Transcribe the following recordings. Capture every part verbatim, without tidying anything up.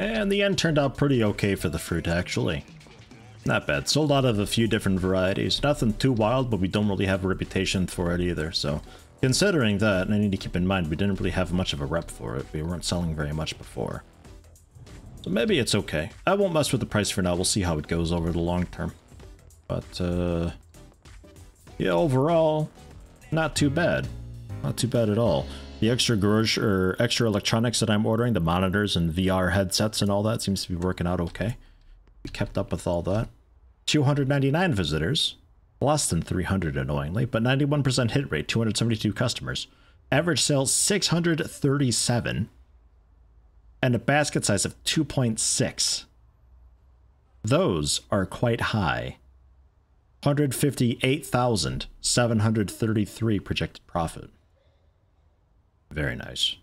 And the end turned out pretty okay for the fruit, actually. Not bad. Sold out of a few different varieties. Nothing too wild, but we don't really have a reputation for it either, so... Considering that, and I need to keep in mind, we didn't really have much of a rep for it. We weren't selling very much before. So maybe it's okay. I won't mess with the price for now. We'll see how it goes over the long term. But, uh... yeah, overall, not too bad. Not too bad at all. The extra garage or extra electronics that I'm ordering, the monitors and V R headsets and all that, seems to be working out okay. We kept up with all that. two hundred ninety-nine visitors, less than three hundred annoyingly, but ninety-one percent hit rate, two hundred seventy-two customers. Average sales six hundred thirty-seven, and a basket size of two point six. Those are quite high. one hundred fifty-eight thousand seven hundred thirty-three projected profit. Very nice.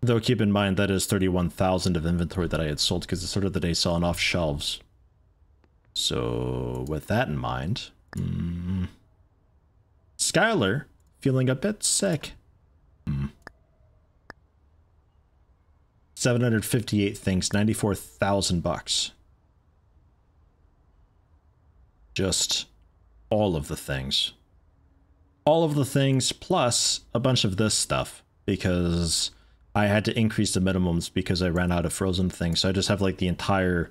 Though keep in mind that is thirty-one thousand of inventory that I had sold because it's sort of the day selling off shelves. So with that in mind, mm, Skylar feeling a bit sick. Mm. seven hundred fifty-eight things, ninety-four thousand bucks. Just all of the things. All of the things plus a bunch of this stuff because I had to increase the minimums because I ran out of frozen things. So I just have like the entire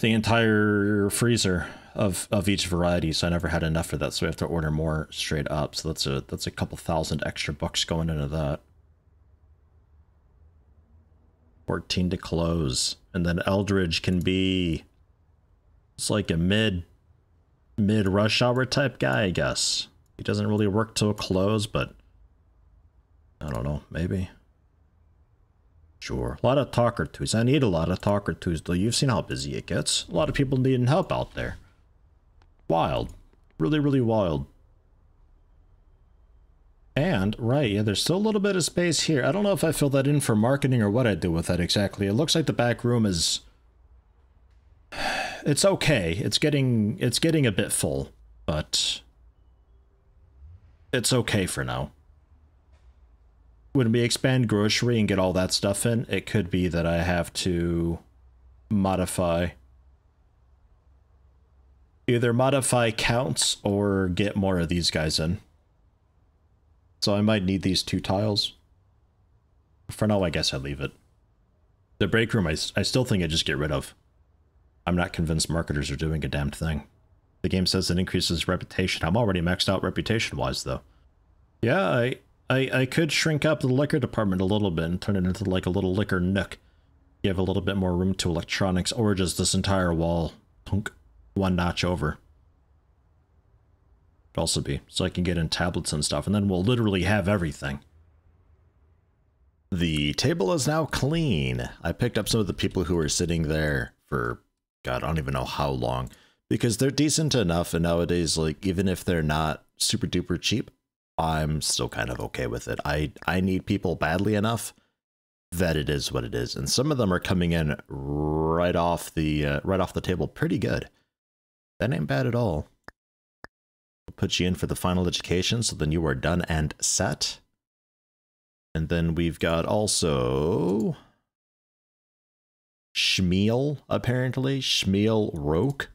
the entire freezer of of each variety. So I never had enough for that. So we have to order more straight up. So that's a that's a couple thousand extra bucks going into that. fourteen to close, and then Eldridge can be it's like a mid. mid rush hour type guy, I guess. He doesn't really work till close, but I don't know, maybe. Sure. A lot of talker twos. I need a lot of talker twos, though. You've seen how busy it gets. A lot of people needing help out there. Wild. Really, really wild. And, right, yeah, there's still a little bit of space here. I don't know if I fill that in for marketing or what I do with that exactly. It looks like the back room is... It's okay. It's getting it's getting a bit full, but it's okay for now. When we expand grocery and get all that stuff in, it could be that I have to modify either modify counts or get more of these guys in. So I might need these two tiles. For now, I guess I leave it. The break room, I, I still think I just get rid of. I'm not convinced marketers are doing a damned thing. The game says it increases reputation. I'm already maxed out reputation-wise, though. Yeah, I, I I could shrink up the liquor department a little bit and turn it into like a little liquor nook. Give a little bit more room to electronics, or just this entire wall, punk, one notch over. Could also be, so I can get in tablets and stuff, and then we'll literally have everything. The table is now clean. I picked up some of the people who were sitting there for... God, I don't even know how long, because they're decent enough, and nowadays, like, even if they're not super duper cheap, I'm still kind of okay with it. I, I need people badly enough that it is what it is, and some of them are coming in right off the uh, right off the table pretty good. That ain't bad at all. We'll put you in for the final education, so then you are done and set. And then we've got also... Shmeal, apparently. Shmeal Roke.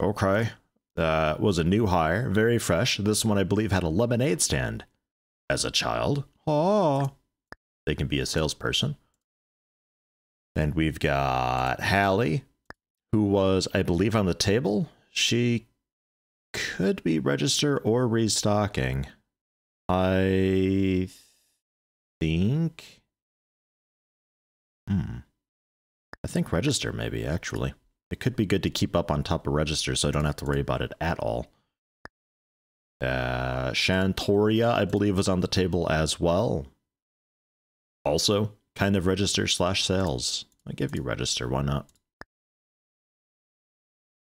Okay. Uh, was a new hire. Very fresh. This one, I believe, had a lemonade stand as a child. Oh. They can be a salesperson. And we've got Hallie, who was, I believe, on the table. She could be register or restocking. I think... Hmm. I think register, maybe, actually. It could be good to keep up on top of register so I don't have to worry about it at all. Uh, Shantoria, I believe, was on the table as well. Also, kind of register slash sales. I'll give you register, why not?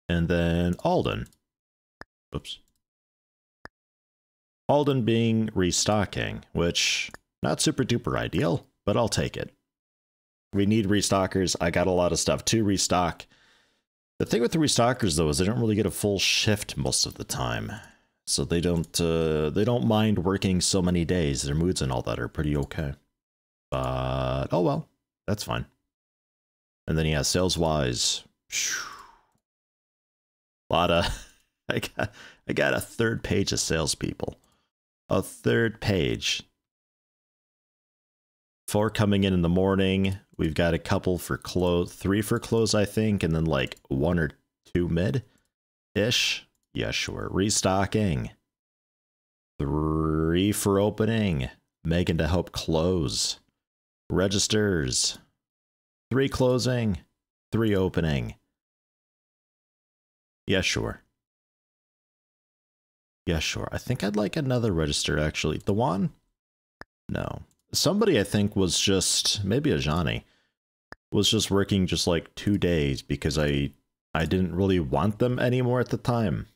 And then Alden. Oops. Alden being restocking, which, not super duper ideal, but I'll take it. We need restockers. I got a lot of stuff to restock. The thing with the restockers, though, is they don't really get a full shift most of the time. So they don't, uh, they don't mind working so many days. Their moods and all that are pretty okay. But, oh well, that's fine. And then, yeah, sales-wise, a lot of... I got, I got a third page of salespeople. A third page. Four coming in in the morning. We've got a couple for close, three for close, I think, and then like one or two mid-ish. Yeah, sure. Restocking. Three for opening. Megan to help close. Registers. Three closing. Three opening. Yeah, sure. Yeah, sure. I think I'd like another register, actually. The one? No. Somebody, I think, was just... Maybe Ajani. Was just working just like two days because I, I didn't really want them anymore at the time.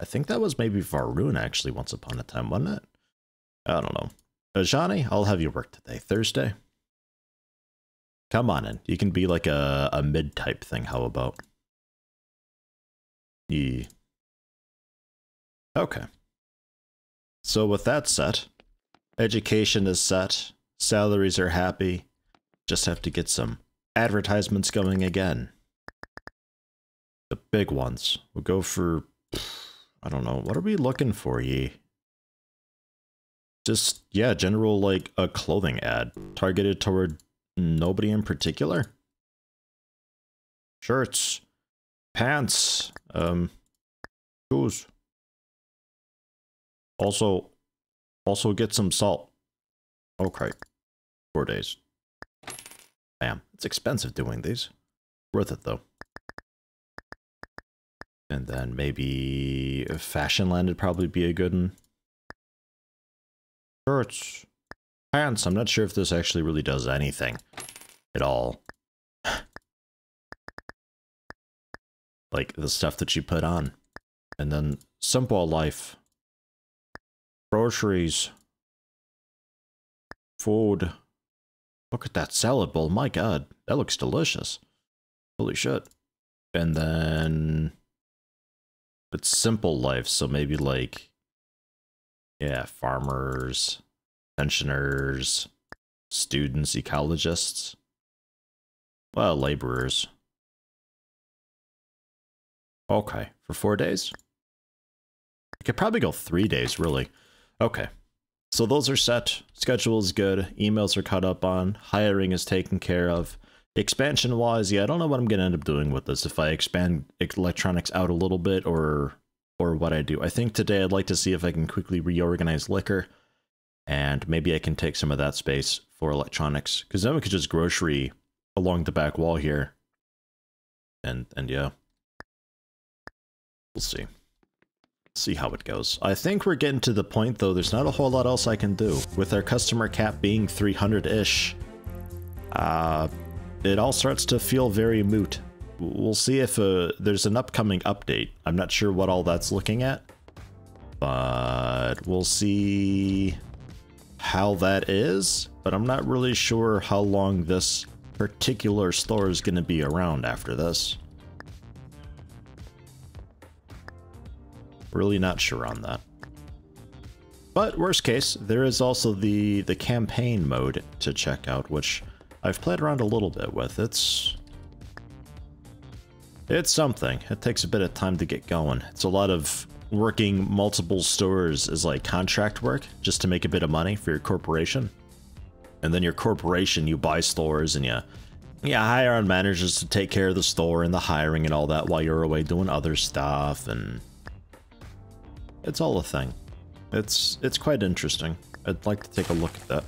I think that was maybe Varun, actually, once upon a time, wasn't it? I don't know. Ajani, I'll have you work today. Thursday? Come on in. You can be like a, a mid-type thing. How about? Yeah. Okay. So with that set, education is set, salaries are happy, just have to get some advertisements going again. The big ones. We'll go for, I don't know, what are we looking for, ye? Just, yeah, general, like, a clothing ad, targeted toward nobody in particular. Shirts, pants, um, shoes. Also, also get some salt. Okay. Four days. Bam. It's expensive doing these. Worth it, though. And then maybe Fashionland would probably be a good one. Shirts. Pants. I'm not sure if this actually really does anything at all. Like the stuff that you put on. And then Simple Life. Groceries. Food. Look at that salad bowl. My god. That looks delicious. Holy shit. And then... It's Simple Life, so maybe like... Yeah, farmers, pensioners, students, ecologists. Well, laborers. Okay, for four days? I could probably go three days, really. Okay, so those are set, schedule is good, emails are caught up on, hiring is taken care of. Expansion-wise, yeah, I don't know what I'm going to end up doing with this, if I expand electronics out a little bit or or what I do. I think today I'd like to see if I can quickly reorganize liquor, and maybe I can take some of that space for electronics, because then we could just grocery along the back wall here. And, and yeah, we'll see. See how it goes. I think we're getting to the point, though, there's not a whole lot else I can do. With our customer cap being three hundred-ish, uh, it all starts to feel very moot. We'll see if uh, there's an upcoming update. I'm not sure what all that's looking at, but we'll see how that is. But I'm not really sure how long this particular store is going to be around after this. Really not sure on that. But worst case, there is also the the campaign mode to check out, which I've played around a little bit with. It's it's something. It takes a bit of time to get going. It's a lot of working multiple stores as like contract work just to make a bit of money for your corporation. And then your corporation, you buy stores and you you hire on managers to take care of the store and the hiring and all that while you're away doing other stuff. And it's all a thing. It's it's quite interesting. I'd like to take a look at that.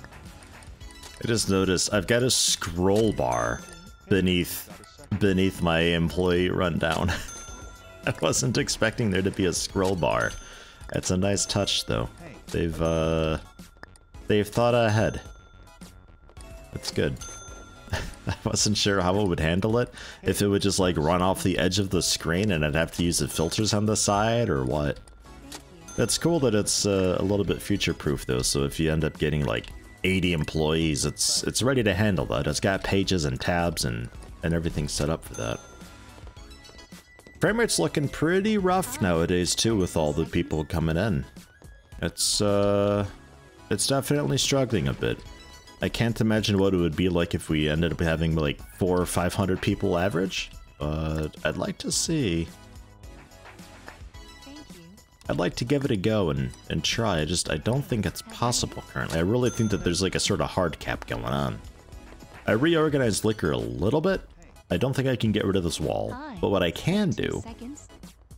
I just noticed I've got a scroll bar beneath beneath my employee rundown. I wasn't expecting there to be a scroll bar. It's a nice touch, though. They've uh they've thought ahead. That's good. I wasn't sure how it would handle it, if it would just like run off the edge of the screen and I'd have to use the filters on the side or what. That's cool that it's uh, a little bit future-proof though, so if you end up getting like eighty employees, it's it's ready to handle that. It's got pages and tabs and, and everything set up for that. Frame rate's looking pretty rough nowadays too with all the people coming in. It's uh, It's definitely struggling a bit. I can't imagine what it would be like if we ended up having like four or five hundred people average, but I'd like to see. Thank you. I'd like to give it a go and, and try. I just, I don't think it's possible currently. I really think that there's like a sort of hard cap going on. I reorganized liquor a little bit. I don't think I can get rid of this wall, but what I can do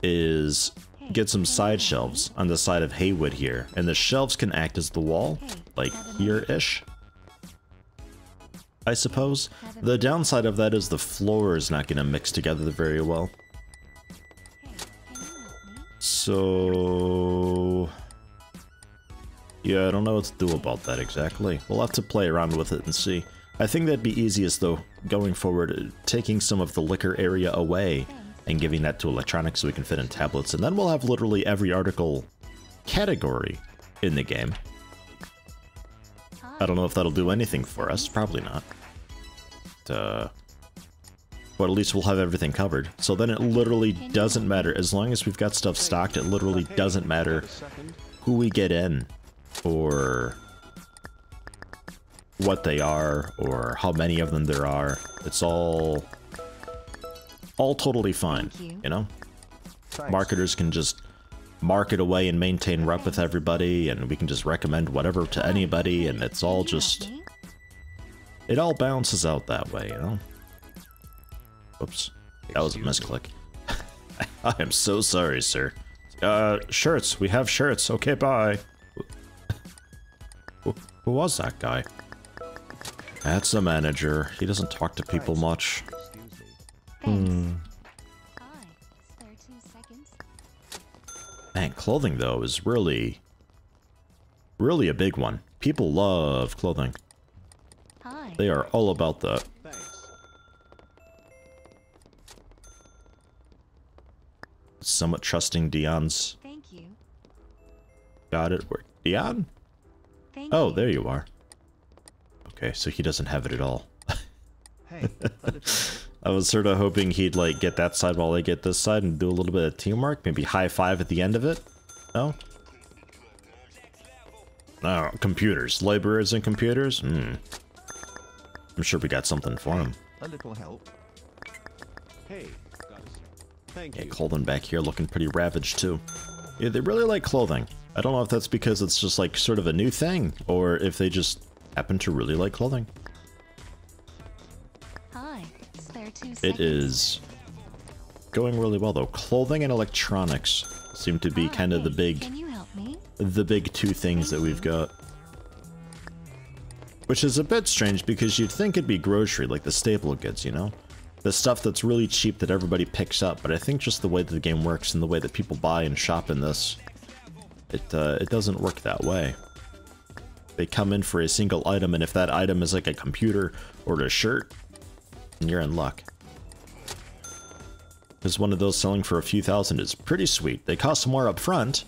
is get some side shelves on the side of Haywood here, and the shelves can act as the wall, like here-ish, I suppose. The downside of that is the floor is not going to mix together very well. So... yeah, I don't know what to do about that exactly. We'll have to play around with it and see. I think that'd be easiest though, going forward, taking some of the liquor area away and giving that to electronics so we can fit in tablets, and then we'll have literally every article category in the game. I don't know if that'll do anything for us, probably not. But, uh, but at least we'll have everything covered. So then it literally doesn't matter, as long as we've got stuff stocked, it literally doesn't matter who we get in, or what they are, or how many of them there are. It's all... all totally fine, you. you know? Thanks. Marketers can just market away and maintain rep with everybody, and we can just recommend whatever to anybody, and it's all just... it all balances out that way, you know? Oops. That was a misclick. I am so sorry, sir. Uh, shirts. We have shirts. Okay, bye. Who, who was that guy? That's the manager. He doesn't talk to people much. Hmm. Man, clothing though is really, really a big one. People love clothing. Hi. They are all about that. Thanks. Somewhat trusting Dion's. Thank you. Got it. Where Dion? Thank oh, you. There you are. Okay, so he doesn't have it at all. Hey. I was sort of hoping he'd like get that side while I get this side and do a little bit of teamwork. Maybe high five at the end of it. No? Oh, computers. Laborers and computers? Hmm. I'm sure we got something for him. A little help. Hey, thank you. Yeah, clothing back here looking pretty ravaged too. Yeah, they really like clothing. I don't know if that's because it's just like sort of a new thing, or if they just happen to really like clothing. It is going really well though. Clothing and electronics seem to be kind of the big, the big two things that we've got. Which is a bit strange because you'd think it'd be grocery, like the staple goods, you know? The stuff that's really cheap that everybody picks up, but I think just the way that the game works and the way that people buy and shop in this, it, uh, it doesn't work that way. They come in for a single item, and if that item is like a computer or a shirt, you're in luck. Because one of those selling for a few thousand is pretty sweet. They cost more up front,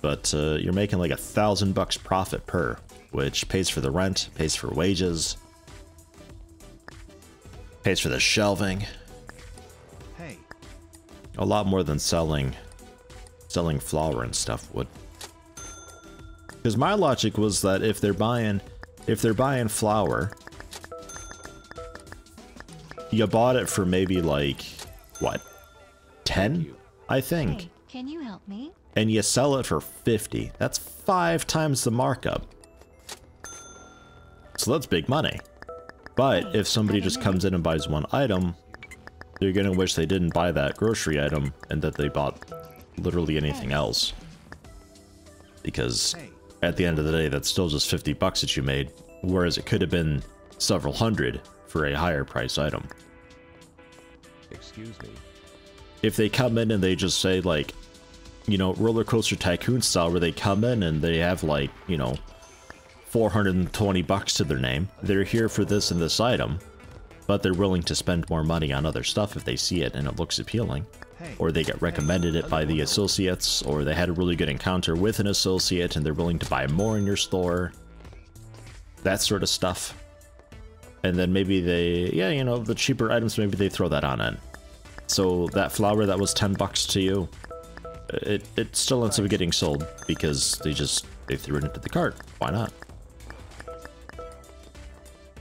but uh, you're making like a thousand bucks profit per, which pays for the rent, pays for wages, pays for the shelving. Hey. A lot more than selling, selling flour and stuff would. Because my logic was that if they're buying, if they're buying flour. You bought it for maybe like, what, ten, I think. Hey, can you help me? And you sell it for fifty. That's five times the markup. So that's big money. But if somebody just comes in and buys one item, they're gonna wish they didn't buy that grocery item and that they bought literally anything else. Because at the end of the day, that's still just fifty bucks that you made, whereas it could have been several hundred for a higher price item. Excuse me. If they come in and they just say like, you know, Roller Coaster Tycoon style, where they come in and they have like, you know, four hundred twenty bucks to their name, they're here for this and this item, but they're willing to spend more money on other stuff if they see it and it looks appealing, or they get recommended it by the associates, or they had a really good encounter with an associate and they're willing to buy more in your store, that sort of stuff. And then maybe they, yeah, you know, the cheaper items, maybe they throw that on in. So that flour that was ten bucks to you, it, it still ends up getting sold because they just They threw it into the cart. Why not?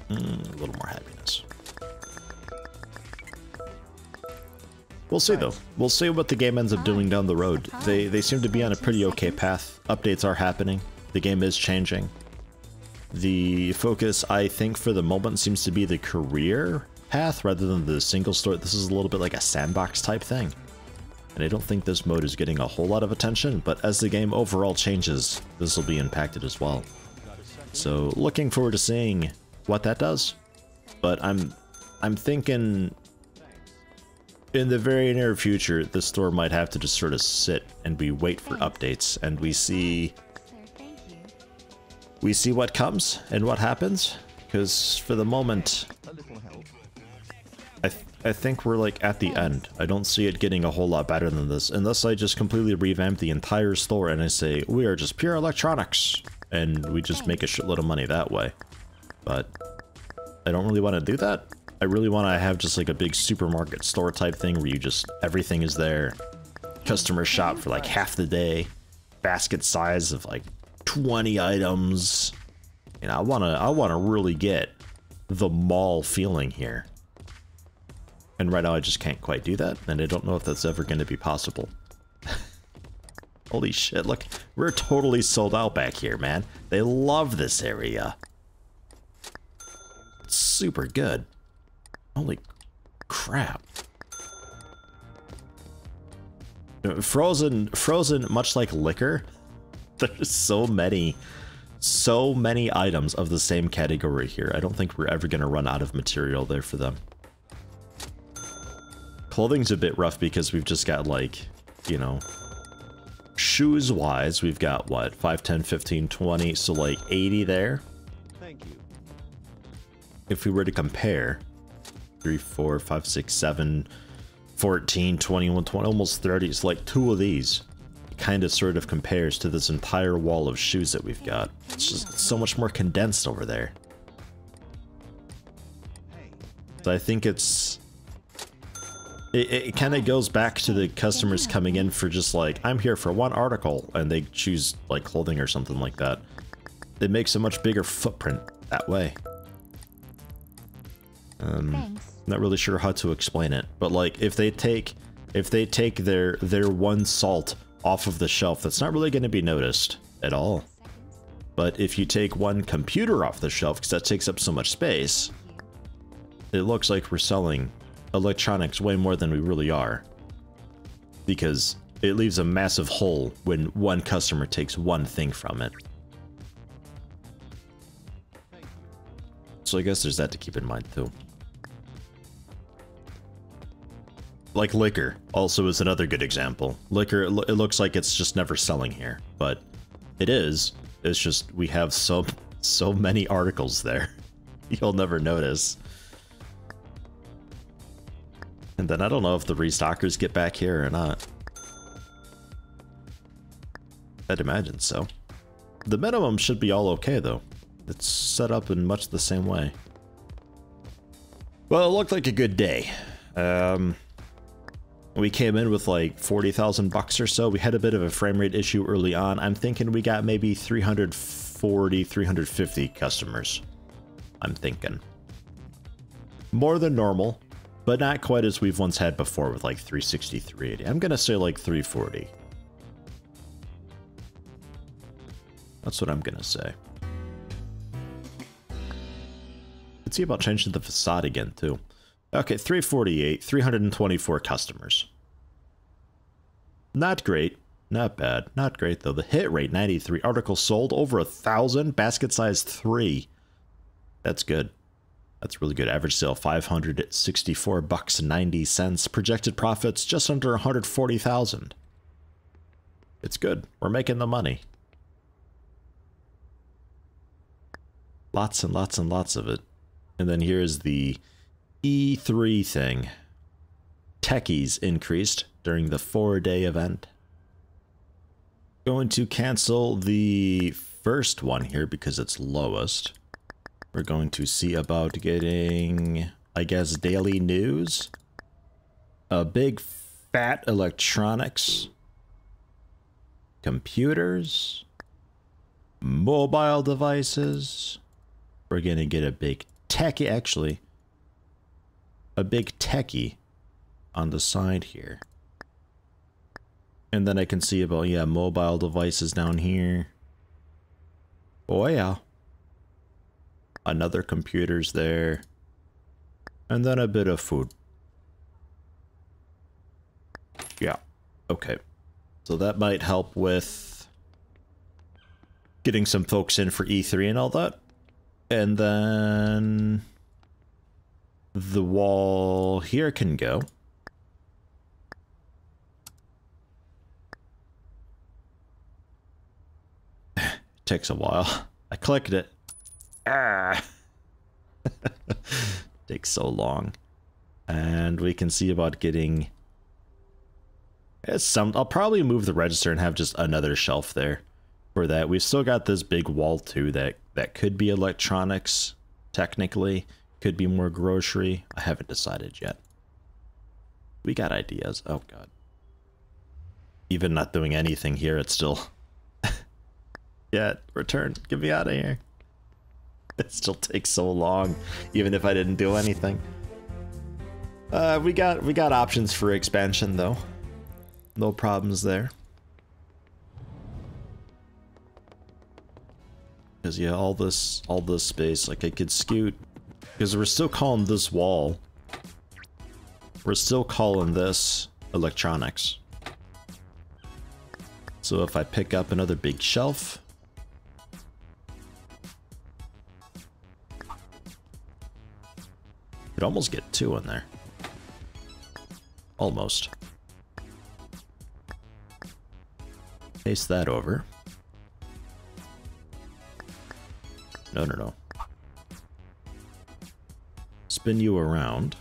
Mm, a little more happiness. We'll see, though. We'll see what the game ends up doing down the road. They they seem to be on a pretty okay path. Updates are happening. The game is changing. The focus, I think, for the moment seems to be the career path rather than the single story. This is a little bit like a sandbox type thing. And I don't think this mode is getting a whole lot of attention, but as the game overall changes, this will be impacted as well. So looking forward to seeing what that does. But I'm I'm thinking in the very near future, the store might have to just sort of sit and we wait for updates and we see we see what comes and what happens, because for the moment I, th I think we're like at the end. I don't see it getting a whole lot better than this unless I just completely revamp the entire store and I say we are just pure electronics and we just make a shitload of money that way. But I don't really want to do that. I really want to have just like a big supermarket store type thing where you just, everything is there. Customer shop for like half the day. Basket size of like twenty items. And I want to, I want to really get the mall feeling here. And right now I just can't quite do that. And I don't know if that's ever going to be possible. Holy shit, look, we're totally sold out back here, man. They love this area. It's super good. Holy crap. Frozen, frozen, much like liquor, there's so many, so many items of the same category here. I don't think we're ever going to run out of material there for them. Clothing's a bit rough because we've just got like, you know, shoes-wise, we've got what, five, ten, fifteen, twenty, so like eighty there. Thank you. If we were to compare... three, four, five, six, seven, fourteen, twenty-one, twenty, almost thirty. It's like two of these. It kind of sort of compares to this entire wall of shoes that we've got. It's just so much more condensed over there. So I think it's... It, it kind of goes back to the customers coming in for just like, I'm here for one article, and they choose like clothing or something like that. It makes a much bigger footprint that way. Um, Thanks. Not really sure how to explain it, but like if they take if they take their their one salt off of the shelf, that's not really going to be noticed at all. But if you take one computer off the shelf, because that takes up so much space, it looks like we're selling electronics way more than we really are, because it leaves a massive hole when one customer takes one thing from it. So I guess there's that to keep in mind too. Like liquor also is another good example. Liquor, it looks like it's just never selling here, but it is. It's just we have so so many articles there, you'll never notice. And then I don't know if the restockers get back here or not. I'd imagine so. The minimum should be all okay though. It's set up in much the same way. Well, it looked like a good day. Um... We came in with like forty thousand bucks or so. We had a bit of a frame rate issue early on. I'm thinking we got maybe three forty, three fifty customers. I'm thinking. More than normal, but not quite as we've once had before with like three sixty, three eighty. I'm gonna say like three forty. That's what I'm gonna say. Could see about changing the facade again too. Okay, three forty-eight, three hundred twenty-four customers. Not great, not bad, not great though. The hit rate ninety-three, articles sold over a thousand, basket size three. That's good. That's really good. Average sale five hundred sixty-four bucks and ninety cents. Projected profits just under one hundred forty thousand. It's good. We're making the money. Lots and lots and lots of it. And then here's the E three thing. Techies increased during the four-day event. Going to cancel the first one here because it's lowest. We're going to see about getting, I guess, daily news. A big fat electronics. Computers. mobile devices. We're going to get a big techie, actually. A big techie on the side here. And then I can see about, yeah, mobile devices down here. Oh, yeah. Another computer's there. And then a bit of food. Yeah. Okay. So that might help with getting some folks in for E three and all that. And then the wall here can go. Takes a while. I clicked it. Ah. Takes so long. And we can see about getting some. I'll probably move the register and have just another shelf there for that. We've still got this big wall too that that could be electronics, technically. Could be more grocery. I haven't decided yet. We got ideas. Oh god. Even not doing anything here, it's still yeah, return. Get me out of here. It still takes so long, even if I didn't do anything. Uh, we got we got options for expansion though. No problems there. Cause yeah, all this all this space, like I could scoot. Because we're still calling this wall. We're still calling this electronics. So if I pick up another big shelf. Could almost get two in there. Almost. Paste that over. No, no, no. Spin you around.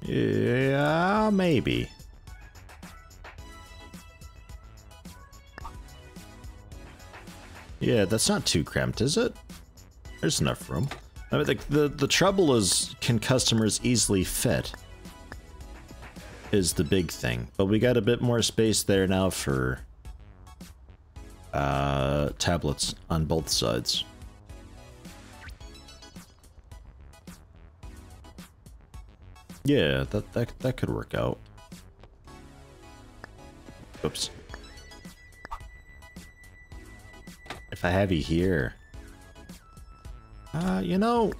Yeah, maybe. Yeah, that's not too cramped, is it? There's enough room. I mean, the, the, the trouble is, can customers easily fit? Is the big thing. But we got a bit more space there now for uh, tablets on both sides. Yeah, that, that, that could work out. Oops. If I have you here, uh, you know,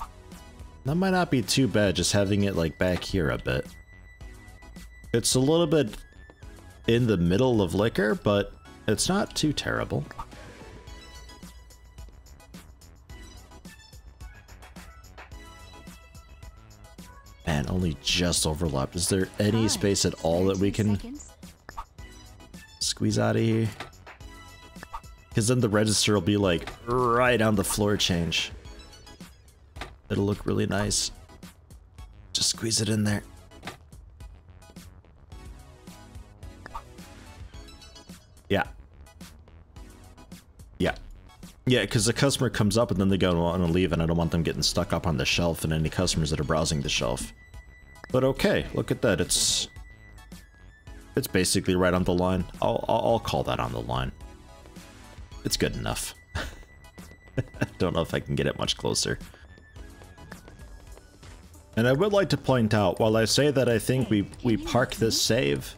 that might not be too bad. Just having it like back here a bit. It's a little bit in the middle of liquor, but it's not too terrible. Man, only just overlapped. Is there any space at all that we can squeeze out of here? Because then the register will be like right on the floor change. It'll look really nice. Just squeeze it in there. Yeah. Yeah. Yeah, because the customer comes up and then they go on and leave, and I don't want them getting stuck up on the shelf and any customers that are browsing the shelf. But okay, look at that. It's it's basically right on the line. I'll, I'll call that on the line. It's good enough. I don't know if I can get it much closer. And I would like to point out, while I say that I think we, we park this save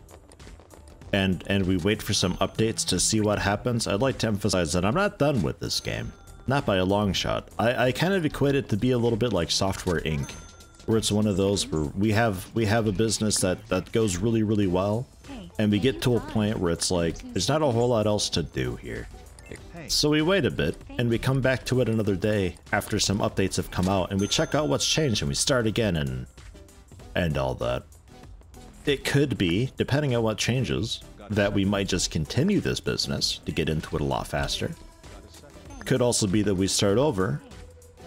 and, and we wait for some updates to see what happens, I'd like to emphasize that I'm not done with this game. Not by a long shot. I, I kind of equate it to be a little bit like Software Incorporated, where it's one of those where we have, we have a business that, that goes really, really well, and we get to a point where it's like, there's not a whole lot else to do here. So we wait a bit, and we come back to it another day after some updates have come out, and we check out what's changed, and we start again, and and all that. It could be, depending on what changes, that we might just continue this business to get into it a lot faster. Could also be that we start over.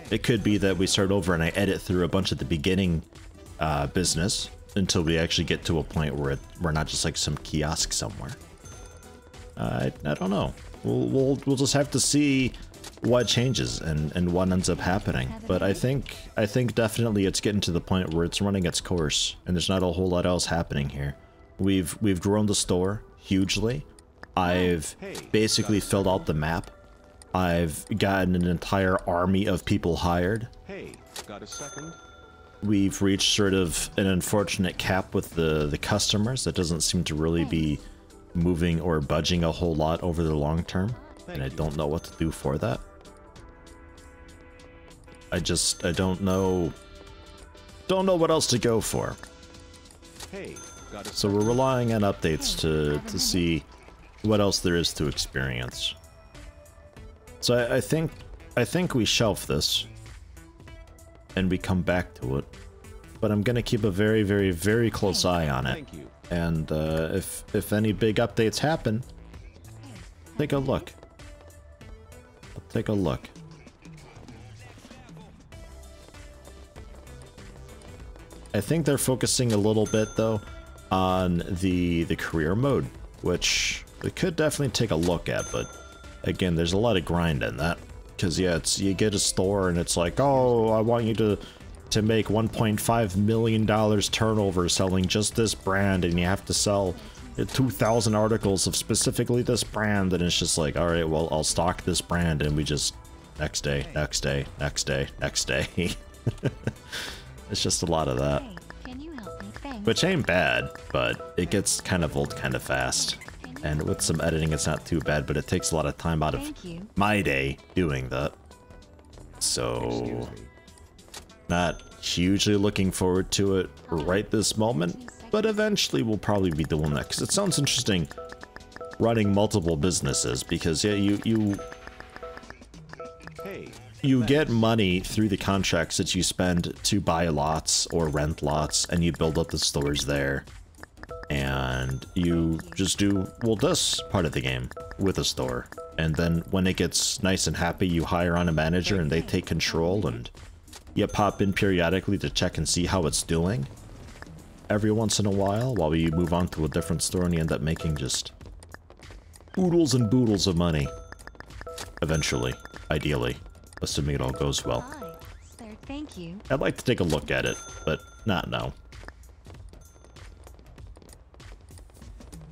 It could be that we start over and I edit through a bunch at the beginning uh, business until we actually get to a point where it, we're not just like some kiosk somewhere. Uh, I, I don't know. We'll, we'll, we'll just have to see what changes and, and what ends up happening. But I think I think definitely it's getting to the point where it's running its course, and there's not a whole lot else happening here. We've we've grown the store. hugely. I've basically filled out the map. I've gotten an entire army of people hired. Hey, got a second? We've reached sort of an unfortunate cap with the, the customers that doesn't seem to really be moving or budging a whole lot over the long term. Thank and I don't know what to do for that. I just, I don't know, don't know what else to go for. Hey, got a so we're relying on updates to, to see what else there is to experience. So I, I think, I think we shelf this. And we come back to it, but I'm gonna keep a very, very, very close eye on it. And uh, if if any big updates happen, take a look. I'll take a look. I think they're focusing a little bit though on the the career mode, which we could definitely take a look at. But again, there's a lot of grind in that. Because, yeah, it's, you get a store and it's like, oh, I want you to to make one point five million dollars turnover selling just this brand, and you have to sell two thousand articles of specifically this brand, and it's just like, all right, well, I'll stock this brand, and we just, next day, next day, next day, next day. It's just a lot of that. Which ain't bad, but it gets kind of old kind of fast. And with some editing, it's not too bad, but it takes a lot of time out of my day doing that. So, not hugely looking forward to it right this moment, but eventually we'll probably be doing that, because it sounds interesting running multiple businesses, because, yeah, you, you, you get money through the contracts that you spend to buy lots or rent lots, and you build up the stores there. And you just do, well, this part of the game with a store. And then when it gets nice and happy, you hire on a manager and they take control, and you pop in periodically to check and see how it's doing every once in a while, while we move on to a different store, and you end up making just oodles and boodles of money. Eventually, ideally, assuming it all goes well. Thank you. I'd like to take a look at it, but not now.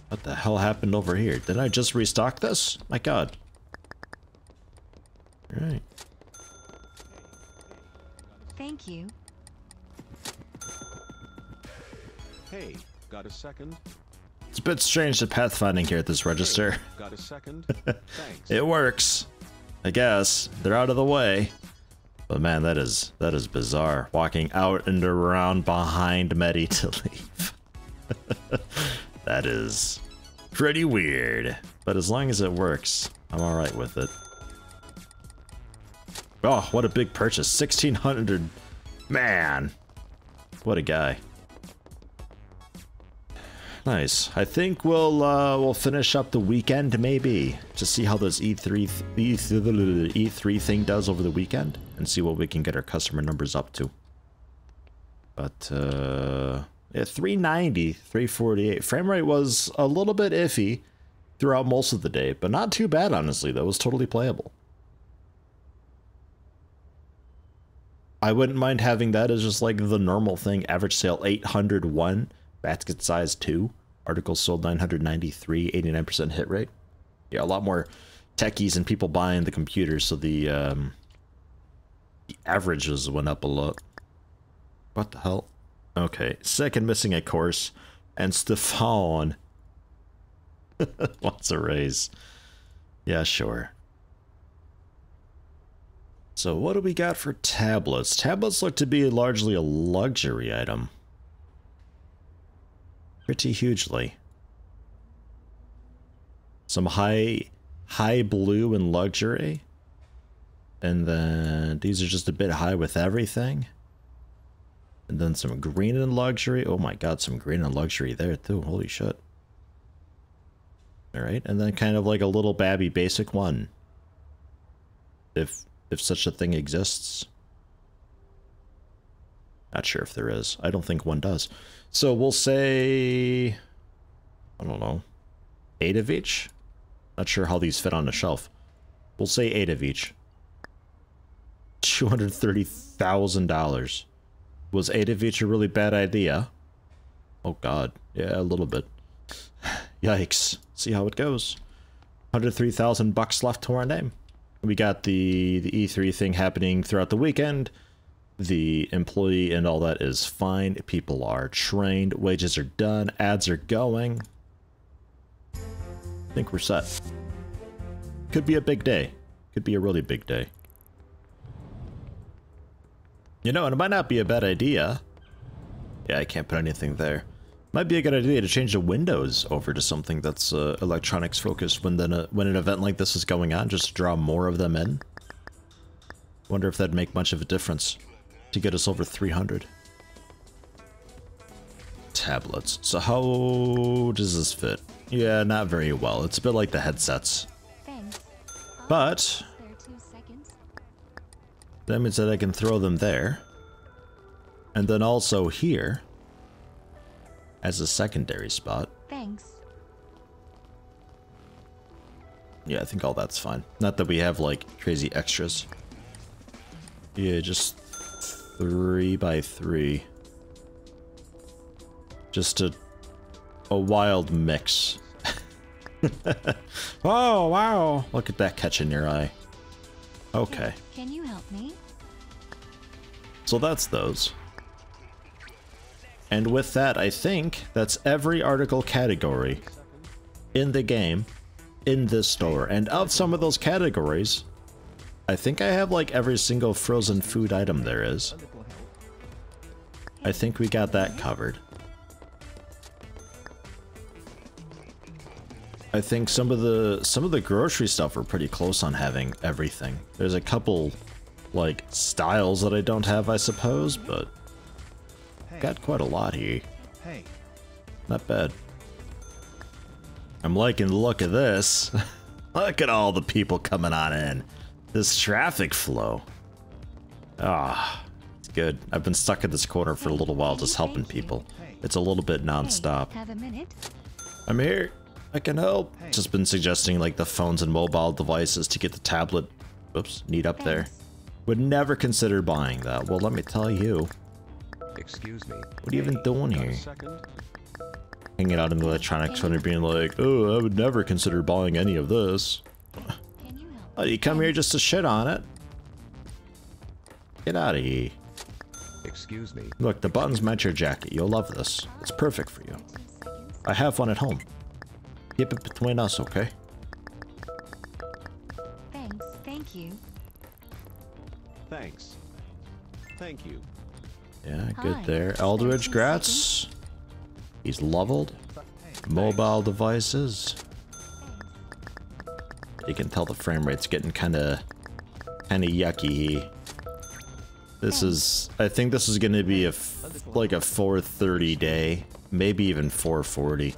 What the hell happened over here? Did I just restock this? My god. Alright. Thank you. Hey, got a second? It's a bit strange the pathfinding here at this register. Hey, got a second? Thanks. It works. I guess. They're out of the way. But man, that is that is bizarre. Walking out and around behind Medi to leave. That is pretty weird, but as long as it works, I'm all right with it. Oh, what a big purchase. sixteen hundred, man, what a guy. Nice. I think we'll uh, we'll finish up the weekend, maybe, to see how this E three thing does over the weekend and see what we can get our customer numbers up to. But uh yeah, three ninety, three forty-eight. Frame rate was a little bit iffy throughout most of the day, but not too bad, honestly. That was totally playable. I wouldn't mind having that as just like the normal thing. Average sale eight hundred one, basket size two, articles sold nine hundred ninety-three, eighty-nine percent hit rate. Yeah, a lot more techies and people buying the computers, so the, um, the averages went up a lot. What the hell? Okay, sick and missing a course, and Stefan wants a raise. Yeah, sure. So what do we got for tablets? Tablets look to be largely a luxury item. Pretty hugely. Some high, high blue and luxury. And then these are just a bit high with everything. And then some green and luxury. Oh my god, some green and luxury there too. Holy shit. Alright, and then kind of like a little babby basic one. If if such a thing exists. Not sure if there is. I don't think one does. So we'll say, I don't know, eight of each? Not sure how these fit on a shelf. We'll say eight of each. two hundred thirty thousand dollars. Was eight of each a really bad idea? Oh god, yeah, a little bit. Yikes. See how it goes. one hundred three thousand bucks left to our name. We got the, the E three thing happening throughout the weekend. The employee and all that is fine. People are trained. Wages are done. Ads are going. I think we're set. Could be a big day. Could be a really big day. You know, and it might not be a bad idea. Yeah, I can't put anything there. Might be a good idea to change the windows over to something that's uh, electronics focused when, then a, when an event like this is going on, just to draw more of them in. Wonder if that'd make much of a difference to get us over three hundred. Tablets. So how does this fit? Yeah, not very well. It's a bit like the headsets. But that means that I can throw them there. And then also here. As a secondary spot. Thanks. Yeah, I think all that's fine. Not that we have, like, crazy extras. Yeah, just three by three. Just a, a wild mix. Oh, wow. Look at that catch in your eye. Okay. Can you help me? So that's those. And with that, I think that's every article category in the game, in this store. And of some of those categories, I think I have like every single frozen food item there is. I think we got that covered. I think some of the some of the grocery stuff are pretty close on having everything. There's a couple like styles that I don't have, I suppose, but got quite a lot here. Hey. Not bad. I'm liking the look of this. Look at all the people coming on in. This traffic flow. Ah, it's good. I've been stuck in this corner for a little while just helping people. It's a little bit non-stop. Have a minute. I'm here. I can help. Hey. Just been suggesting like the phones and mobile devices to get the tablet. Oops, need up there. Would never consider buying that. Well, let me tell you. Excuse me. What are you even doing here? Hanging out in the electronics when you're being like, oh, I would never consider buying any of this. Oh, you come here just to shit on it? Get out of here. Excuse me. Look, the buttons match your jacket. You'll love this. It's perfect for you. I have one at home. Keep it between us, okay? Thanks. Thank you. Thanks. Thank you. Yeah, good. Hi. There. Eldridge Gratz. He's leveled. Mobile devices. You can tell the frame rate's getting kind of, kind of yucky. This is. I think this is going to be a f like a four thirty day, maybe even four forty.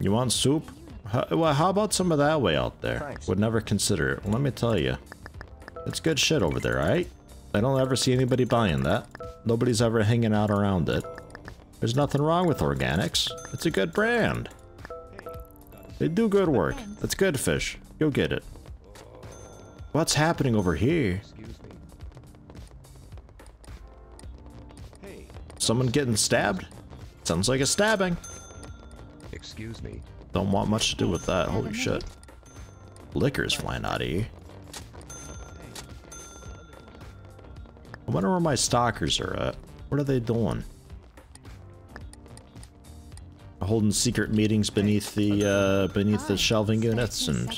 You want soup? How, well, how about some of that way out there? Thanks. Would never consider it. Well, let me tell you, it's good shit over there, right? I don't ever see anybody buying that. Nobody's ever hanging out around it. There's nothing wrong with organics. It's a good brand. They do good work. It's good fish. You'll get it. What's happening over here? Someone getting stabbed? Sounds like a stabbing. Excuse me. Don't want much to do with that. Holy shit. Liquor's flying out of here. I wonder where my stalkers are at. What are they doing? Holding secret meetings beneath the uh, beneath the shelving units and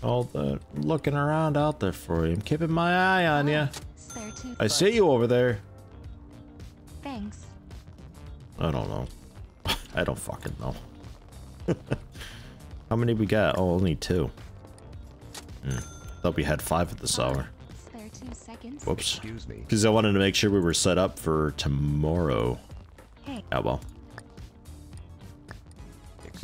all the looking around out there for you. I'm keeping my eye on you. I see you over there. Thanks. I don't know. I don't fucking know. How many we got? Oh, only two. Hmm. Thought we had five at this hour. Whoops. Because I wanted to make sure we were set up for tomorrow. Hey. Oh well.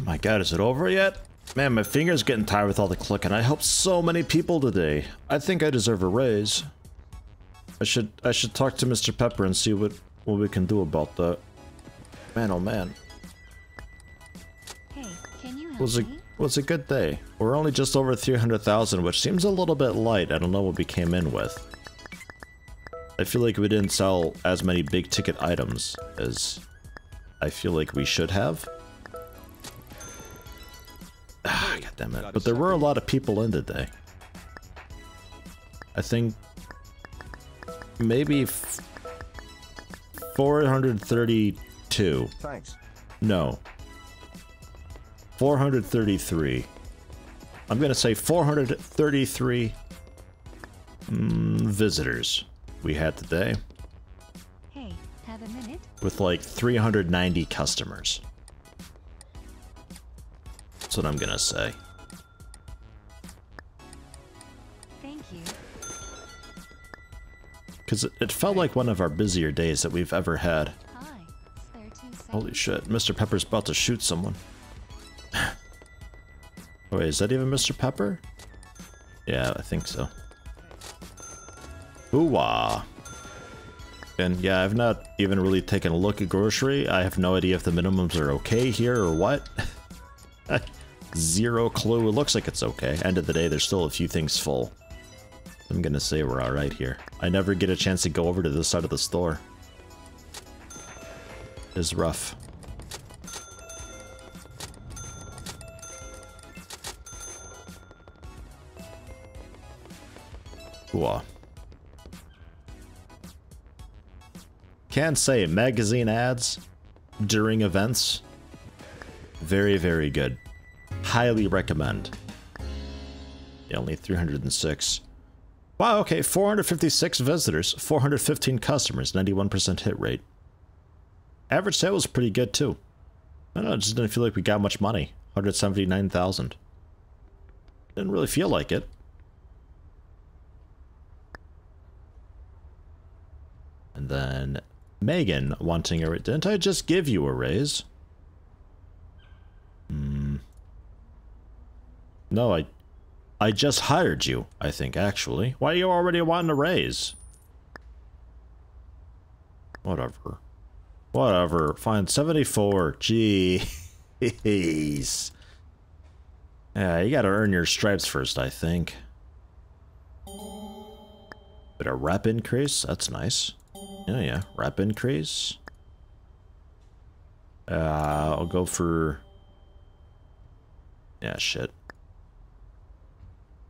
My god, is it over yet? Man, my finger's getting tired with all the clicking. I helped so many people today. I think I deserve a raise. I should I should talk to Mister Pepper and see what, what we can do about that. Man, oh man. Hey, can you help was it, me? Well, it's a good day. We're only just over three hundred thousand, which seems a little bit light. I don't know what we came in with. I feel like we didn't sell as many big ticket items as I feel like we should have. Ah, God damn it. But there were a lot of people in today. I think maybe four hundred thirty-two. Thanks. No. four hundred thirty-three. I'm going to say four hundred thirty-three mm, visitors we had today. Hey, have a minute. With like three hundred ninety customers. That's what I'm going to say. Thank you. Because it, it felt like one of our busier days that we've ever had. Hi. Holy shit, Mister Pepper's about to shoot someone. Wait, is that even Mister Pepper? Yeah, I think so. Ooh-wah. And yeah, I've not even really taken a look at grocery. I have no idea if the minimums are okay here or what. Zero clue. It looks like it's okay. End of the day, there's still a few things full. I'm gonna say we're alright here. I never get a chance to go over to this side of the store. It's rough. Can't say magazine ads during events. Very, very good. Highly recommend. Yeah, only three hundred six. Wow, okay, four hundred fifty-six visitors, four hundred fifteen customers, ninety-one percent hit rate. Average sale was pretty good too. I don't know, I just didn't feel like we got much money. one hundred seventy-nine thousand. Didn't really feel like it. And then Megan wanting a raise. Didn't I just give you a raise? Mm. No, I I just hired you, I think, actually. Why are you already wanting a raise? Whatever. Whatever. Fine, seventy-four. Jeez. Yeah, you gotta earn your stripes first, I think. Bit of rep increase. That's nice. Yeah, yeah. Rep increase. Uh, I'll go for... Yeah, shit.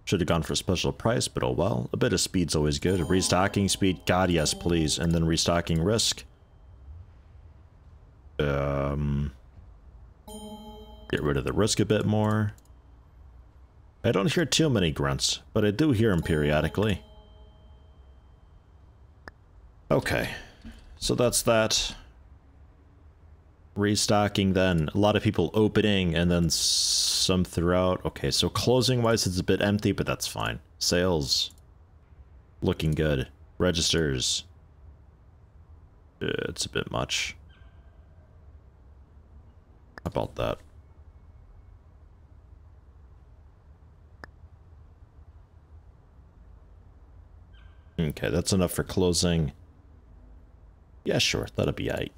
Should have gone for a special price, but oh well. A bit of speed's always good. Restocking speed. God, yes, please. And then restocking risk. Um... Get rid of the risk a bit more. I don't hear too many grunts, but I do hear them periodically. Okay, so that's that. Restocking then, a lot of people opening and then some throughout. Okay, so closing wise it's a bit empty, but that's fine. Sales, looking good. Registers, yeah, it's a bit much. How about that? Okay, that's enough for closing. Yeah, sure, that'll be aight.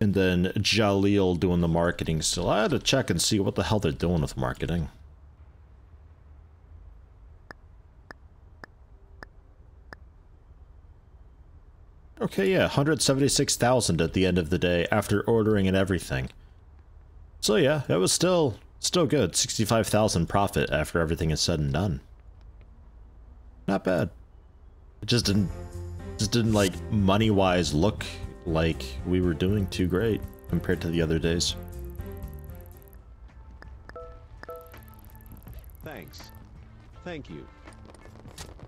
And then Jaleel doing the marketing still. I had to check and see what the hell they're doing with marketing. Okay, yeah, one hundred seventy-six thousand at the end of the day after ordering and everything. So yeah, it was still still good. sixty-five thousand profit after everything is said and done. Not bad. It just didn't just didn't like money wise look like we were doing too great compared to the other days. Thanks. Thank you.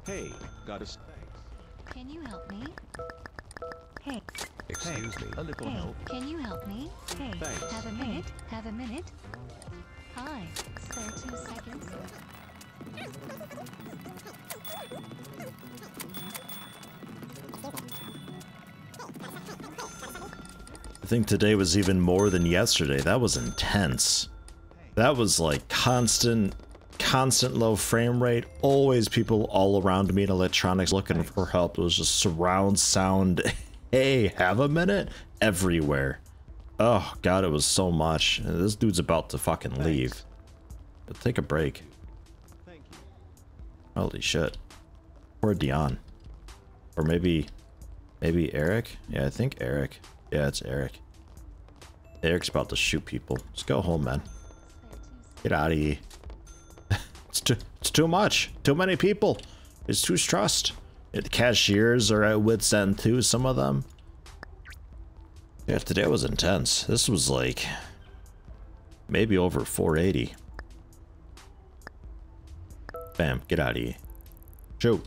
Hey, goddess. Thanks. Can you help me? Hey. Excuse hey, me. A little hey, help. Can you help me? Hey. Thanks. Have a minute. Have a minute. Hi. Spare two seconds. I think today was even more than yesterday. That was intense. That was like constant, constant low frame rate. Always people all around me in electronics looking for help. It was just surround sound. Hey, have a minute? Everywhere. Oh God, it was so much. This dude's about to fucking leave. But take a break. Holy shit. Or Dion. Or maybe... Maybe Eric? Yeah, I think Eric. Yeah, it's Eric. Eric's about to shoot people. Let's go home, man. Get out of here. It's too, it's too much. Too many people. It's too stressed. The cashiers are at wit's end too, some of them. Yeah, today was intense. This was like maybe over four eighty. Bam, get out of here. Shoot.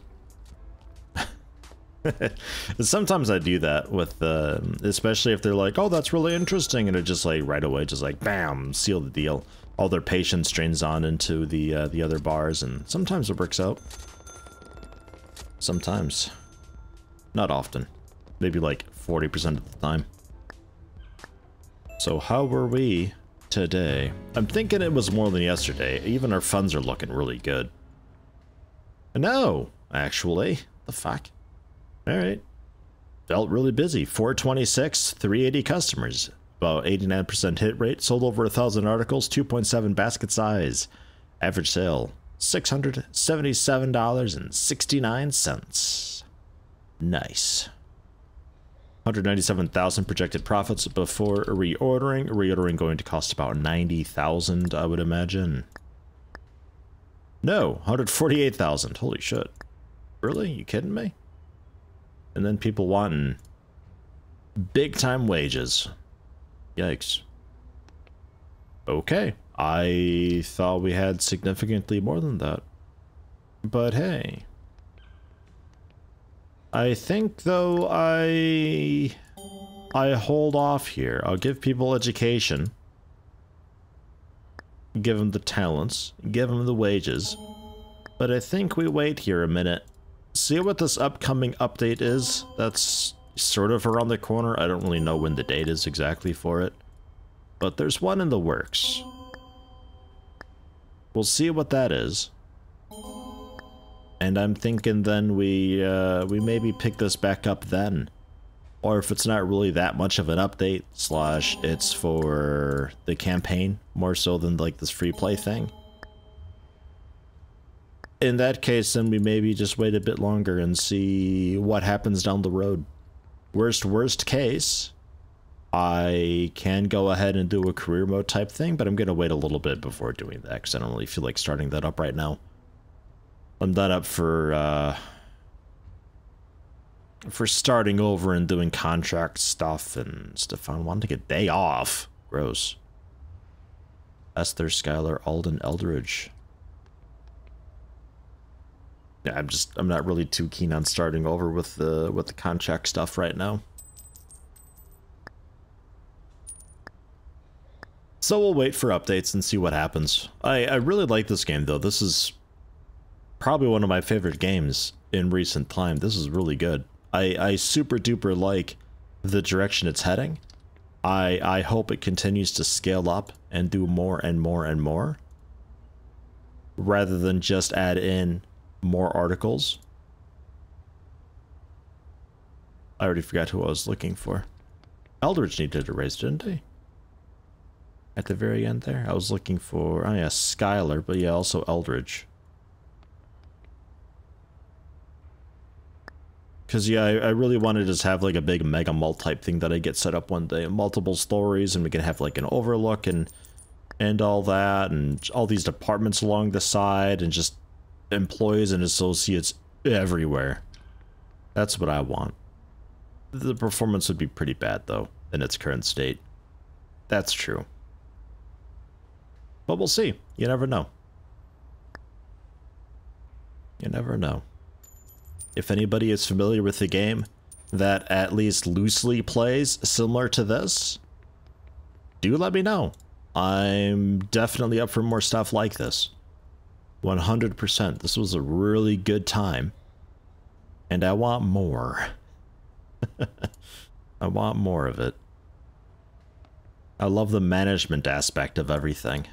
Sometimes I do that with, uh, especially if they're like, oh, that's really interesting. And it just like right away, just like, bam, seal the deal. All their patience drains on into the, uh, the other bars. And sometimes it works out. Sometimes. Not often. Maybe like forty percent of the time. So how were we today? I'm thinking it was more than yesterday. Even our funds are looking really good. No, actually. The fuck? Alright. Felt really busy. four twenty-six, three eighty customers. About eighty-nine percent hit rate. Sold over one thousand articles. two point seven basket size. Average sale, six hundred seventy-seven dollars and sixty-nine cents. Nice. one hundred ninety-seven thousand projected profits before reordering. Reordering going to cost about ninety thousand, I would imagine. No, one hundred forty-eight thousand. Holy shit. Really? You kidding me? And then people wanting big time wages. Yikes. Okay. I thought we had significantly more than that. But hey. I think though I I hold off here. I'll give people education. Give them the talents. Give them the wages. But I think we wait here a minute. See what this upcoming update is. That's sort of around the corner. I don't really know when the date is exactly for it. But there's one in the works. We'll see what that is. And I'm thinking then we, uh, we maybe pick this back up then. Or if it's not really that much of an update, slash it's for the campaign, more so than like this free play thing. In that case, then we maybe just wait a bit longer and see what happens down the road. Worst, worst case, I can go ahead and do a career mode type thing, but I'm going to wait a little bit before doing that because I don't really feel like starting that up right now. I'm not up for, uh, for starting over and doing contract stuff, and Stefan wanted to get a day off. Gross. Esther, Skylar, Alden, Eldridge. Yeah, I'm just, I'm not really too keen on starting over with the, with the contract stuff right now. So we'll wait for updates and see what happens. I, I really like this game though. This is probably one of my favorite games in recent time. This is really good. I, I super duper like the direction it's heading. I, I hope it continues to scale up and do more and more and more. Rather than just add in more articles. I already forgot who I was looking for. Eldridge needed a raise, didn't he? At the very end there? I was looking for, oh yeah, Skylar, but yeah, also Eldridge. Because yeah, I, I really wanted to just have like a big mega mall type thing that I get set up one day. Multiple stories, and we can have like an overlook and, and all that, and all these departments along the side, and just employees and associates everywhere. That's what I want. The performance would be pretty bad though in its current state. That's true. But we'll see. You never know. You never know. If anybody is familiar with the game that at least loosely plays similar to this, do let me know. I'm definitely up for more stuff like this. one hundred percent. This was a really good time. And I want more. I want more of it. I love the management aspect of everything.